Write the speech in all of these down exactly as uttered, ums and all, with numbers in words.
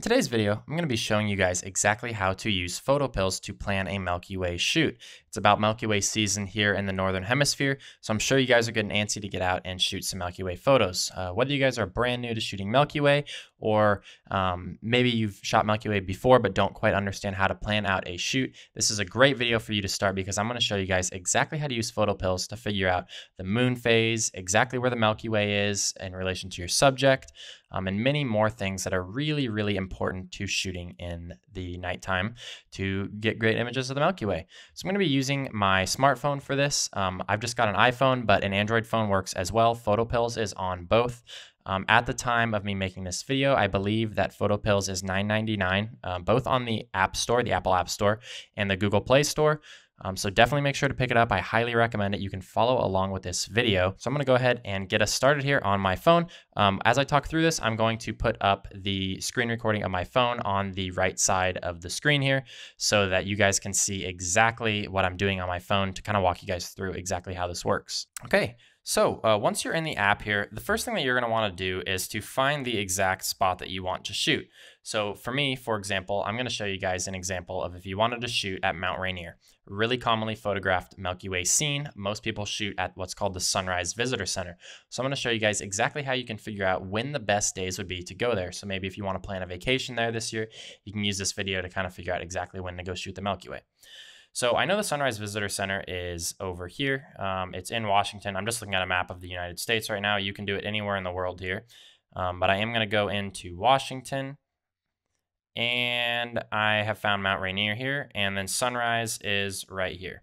In today's video, I'm going to be showing you guys exactly how to use PhotoPills to plan a Milky Way shoot. It's about Milky Way season here in the Northern Hemisphere, so I'm sure you guys are getting antsy to get out and shoot some Milky Way photos. Uh, whether you guys are brand new to shooting Milky Way, or um, maybe you've shot Milky Way before but don't quite understand how to plan out a shoot, this is a great video for you to start because I'm going to show you guys exactly how to use PhotoPills to figure out the moon phase, exactly where the Milky Way is in relation to your subject, Um, and many more things that are really, really important to shooting in the nighttime to get great images of the Milky Way. So I'm going to be using my smartphone for this. Um, I've just got an iPhone, but an Android phone works as well. PhotoPills is on both. Um, at the time of me making this video, I believe that PhotoPills is nine ninety-nine, um, both on the App Store, the Apple App Store, and the Google Play Store. Um, so definitely make sure to pick it up. I highly recommend it. You can follow along with this video. So I'm going to go ahead and get us started here on my phone. Um, as I talk through this, I'm going to put up the screen recording of my phone on the right side of the screen here so that you guys can see exactly what I'm doing on my phone to kind of walk you guys through exactly how this works. Okay. So uh, once you're in the app here, the first thing that you're going to want to do is to find the exact spot that you want to shoot. So for me, for example, I'm going to show you guys an example of if you wanted to shoot at Mount Rainier, really commonly photographed Milky Way scene. Most people shoot at what's called the Sunrise Visitor Center. So I'm going to show you guys exactly how you can figure out when the best days would be to go there. So maybe if you want to plan a vacation there this year, you can use this video to kind of figure out exactly when to go shoot the Milky Way. So I know the Sunrise Visitor Center is over here. Um, it's in Washington. I'm just looking at a map of the United States right now. You can do it anywhere in the world here. Um, but I am going to go into Washington. And I have found Mount Rainier here. And then Sunrise is right here.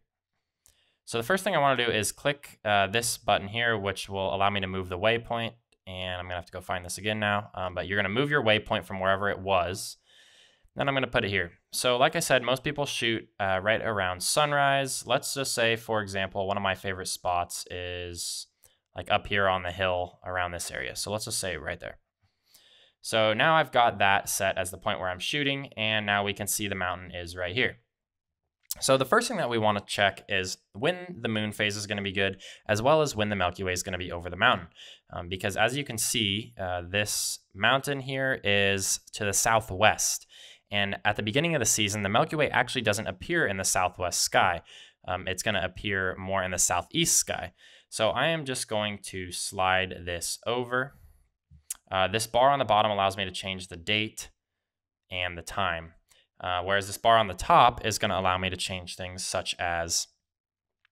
So the first thing I want to do is click uh, this button here, which will allow me to move the waypoint. And I'm going to have to go find this again now. Um, but you're going to move your waypoint from wherever it was. Then I'm going to put it here. So like I said, most people shoot uh, right around sunrise. Let's just say, for example, one of my favorite spots is like up here on the hill around this area. So let's just say right there. So now I've got that set as the point where I'm shooting, and now we can see the mountain is right here. So the first thing that we want to check is when the moon phase is going to be good, as well as when the Milky Way is going to be over the mountain. Um, because as you can see, uh, this mountain here is to the southwest. And at the beginning of the season, the Milky Way actually doesn't appear in the southwest sky. Um, it's going to appear more in the southeast sky. So I am just going to slide this over. Uh, this bar on the bottom allows me to change the date and the time. Uh, whereas this bar on the top is going to allow me to change things such as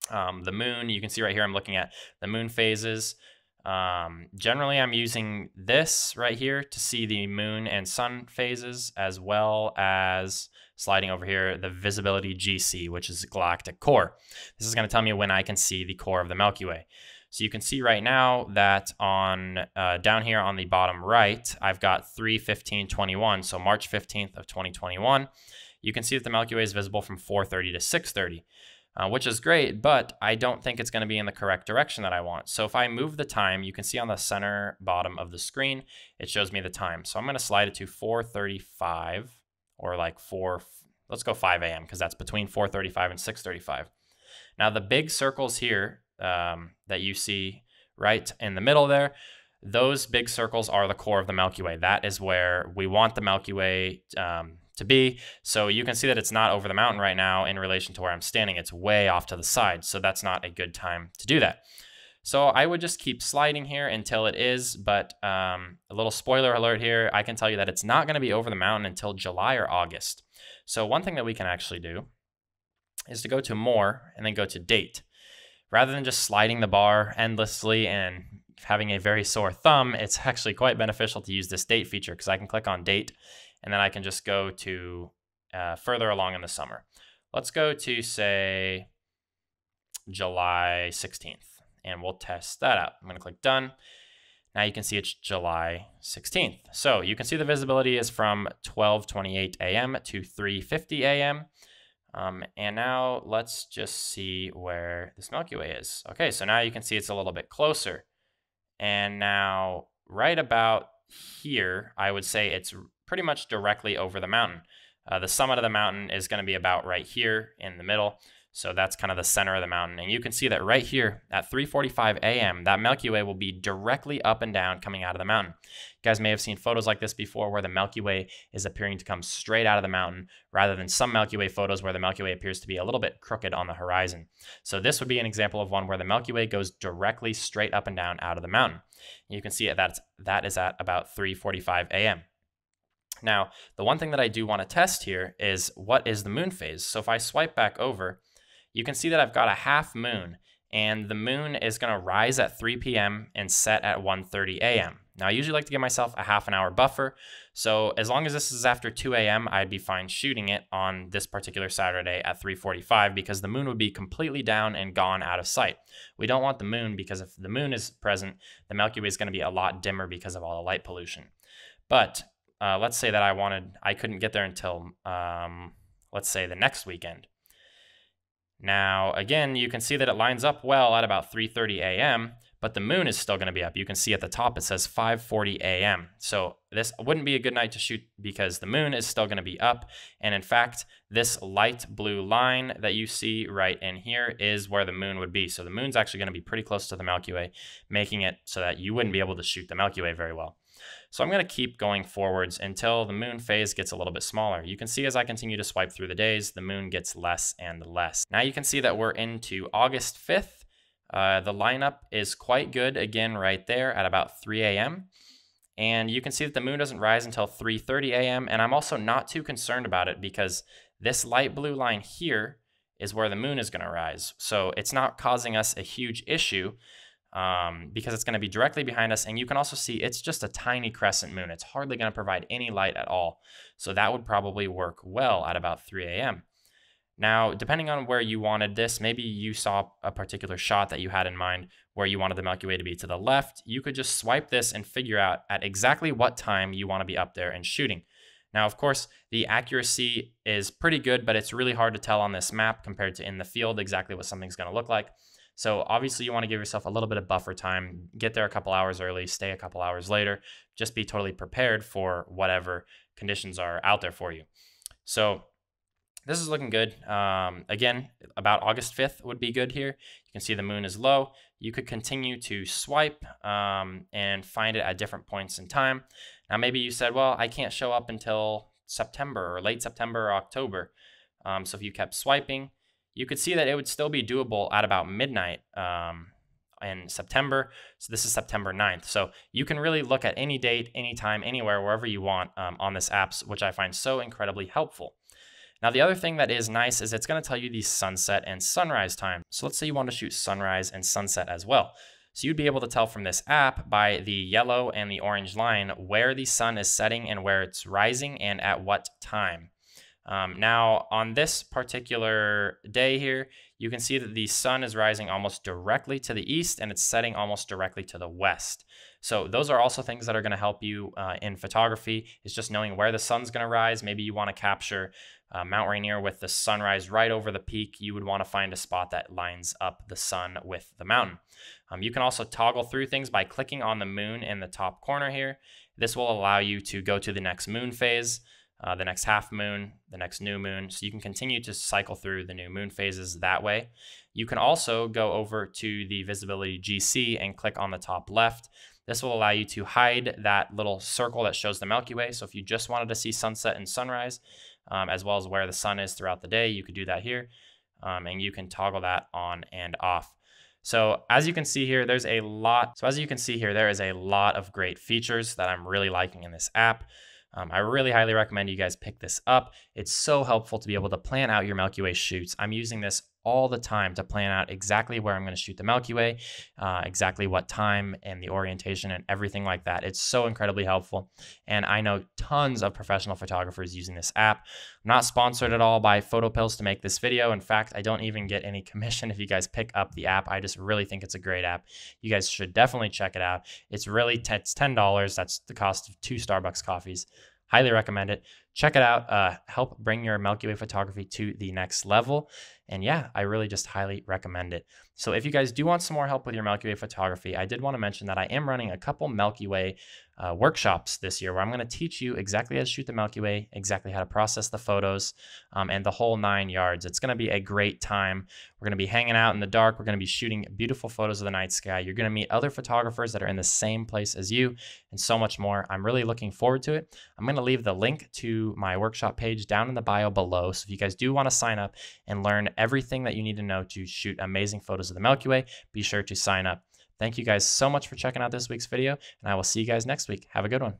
um, the moon. You can see right here I'm looking at the moon phases. Um, generally, I'm using this right here to see the moon and sun phases, as well as sliding over here, the visibility G C, which is galactic core. This is going to tell me when I can see the core of the Milky Way. So you can see right now that on uh, down here on the bottom right, I've got three fifteen twenty-one. So March fifteenth of twenty twenty-one, you can see that the Milky Way is visible from four thirty to six thirty. Uh, which is great, but I don't think it's going to be in the correct direction that I want. So if I move the time, you can see on the center bottom of the screen, it shows me the time. So I'm going to slide it to four thirty-five or like four, let's go five a m because that's between four thirty-five and six thirty-five. Now the big circles here um, that you see right in the middle there, those big circles are the core of the Milky Way. That is where we want the Milky Way um, to be. So you can see that it's not over the mountain right now in relation to where I'm standing. It's way off to the side. So that's not a good time to do that. So I would just keep sliding here until it is, but um, a little spoiler alert here, I can tell you that it's not going to be over the mountain until July or August. So one thing that we can actually do is to go to more and then go to date. Rather than just sliding the bar endlessly and having a very sore thumb, it's actually quite beneficial to use this date feature because I can click on date and then I can just go to uh, further along in the summer. Let's go to, say, July sixteenth, and we'll test that out. I'm going to click done. Now you can see it's July sixteenth. So you can see the visibility is from twelve twenty-eight a m to three fifty a m Um, and now let's just see where this Milky Way is. Okay, so now you can see it's a little bit closer. And now right about here, I would say it's pretty much directly over the mountain. Uh, the summit of the mountain is going to be about right here in the middle. So that's kind of the center of the mountain. And you can see that right here at three forty-five a m, that Milky Way will be directly up and down coming out of the mountain. You guys may have seen photos like this before where the Milky Way is appearing to come straight out of the mountain rather than some Milky Way photos where the Milky Way appears to be a little bit crooked on the horizon. So this would be an example of one where the Milky Way goes directly straight up and down out of the mountain. And you can see that that is at about three forty-five a m Now, the one thing that I do want to test here is what is the moon phase? So if I swipe back over, you can see that I've got a half moon, and the moon is going to rise at three p m and set at one thirty a m Now, I usually like to give myself a half an hour buffer, so as long as this is after two a m, I'd be fine shooting it on this particular Saturday at three forty-five because the moon would be completely down and gone out of sight. We don't want the moon because if the moon is present, the Milky Way is going to be a lot dimmer because of all the light pollution. But uh, let's say that I wanted, I couldn't get there until, um, let's say, the next weekend. Now, again, you can see that it lines up well at about three thirty a m, but the moon is still going to be up. You can see at the top it says five forty a m So this wouldn't be a good night to shoot because the moon is still going to be up. And in fact, this light blue line that you see right in here is where the moon would be. So the moon's actually going to be pretty close to the Milky Way, making it so that you wouldn't be able to shoot the Milky Way very well. So I'm going to keep going forwards until the moon phase gets a little bit smaller. You can see as I continue to swipe through the days, the moon gets less and less. Now you can see that we're into August fifth. Uh, the lineup is quite good again right there at about three a m And you can see that the moon doesn't rise until three thirty a m And I'm also not too concerned about it because this light blue line here is where the moon is going to rise. So it's not causing us a huge issue. Um, because it's going to be directly behind us. And you can also see it's just a tiny crescent moon. It's hardly going to provide any light at all. So that would probably work well at about three a m Now, depending on where you wanted this, maybe you saw a particular shot that you had in mind where you wanted the Milky Way to be to the left. You could just swipe this and figure out at exactly what time you want to be up there and shooting. Now, of course, the accuracy is pretty good, but it's really hard to tell on this map compared to in the field exactly what something's going to look like. So obviously you want to give yourself a little bit of buffer time, get there a couple hours early, stay a couple hours later, just be totally prepared for whatever conditions are out there for you. So this is looking good. Um, again, about August fifth would be good here. You can see the moon is low. You could continue to swipe um, and find it at different points in time. Now maybe you said, well, I can't show up until September or late September or October. Um, so if you kept swiping, you could see that it would still be doable at about midnight um, in September. So this is September ninth. So you can really look at any date, anytime, anywhere, wherever you want um, on this app, which I find so incredibly helpful. Now, the other thing that is nice is it's going to tell you the sunset and sunrise time. So let's say you want to shoot sunrise and sunset as well. So you'd be able to tell from this app by the yellow and the orange line where the sun is setting and where it's rising and at what time. Um, now, on this particular day here, you can see that the sun is rising almost directly to the east and it's setting almost directly to the west. So those are also things that are going to help you uh, in photography, is just knowing where the sun's going to rise. Maybe you want to capture uh, Mount Rainier with the sunrise right over the peak. You would want to find a spot that lines up the sun with the mountain. Um, you can also toggle through things by clicking on the moon in the top corner here. This will allow you to go to the next moon phase. Uh, the next half moon, the next new moon. So you can continue to cycle through the new moon phases that way. You can also go over to the visibility G C and click on the top left. This will allow you to hide that little circle that shows the Milky Way. So if you just wanted to see sunset and sunrise, um, as well as where the sun is throughout the day, you could do that here. Um, and you can toggle that on and off. So as you can see here, there's a lot. So as you can see here, there is a lot of great features that I'm really liking in this app. Um, I really highly recommend you guys pick this up. It's so helpful to be able to plan out your Milky Way shoots. I'm using this all the time to plan out exactly where I'm going to shoot the Milky Way, uh, exactly what time and the orientation and everything like that. It's so incredibly helpful. And I know tons of professional photographers using this app. I'm not sponsored at all by PhotoPills to make this video. In fact, I don't even get any commission if you guys pick up the app. I just really think it's a great app. You guys should definitely check it out. It's really it's ten dollars. That's the cost of two Starbucks coffees. Highly recommend it. Check it out. Uh, help bring your Milky Way photography to the next level. And yeah, I really just highly recommend it. So if you guys do want some more help with your Milky Way photography, I did want to mention that I am running a couple Milky Way uh, workshops this year where I'm going to teach you exactly how to shoot the Milky Way, exactly how to process the photos, um, and the whole nine yards. It's going to be a great time. We're going to be hanging out in the dark. We're going to be shooting beautiful photos of the night sky. You're going to meet other photographers that are in the same place as you and so much more. I'm really looking forward to it. I'm going to leave the link to my workshop page down in the bio below. So if you guys do want to sign up and learn everything that you need to know to shoot amazing photos of the Milky Way, be sure to sign up. Thank you guys so much for checking out this week's video, and I will see you guys next week. Have a good one.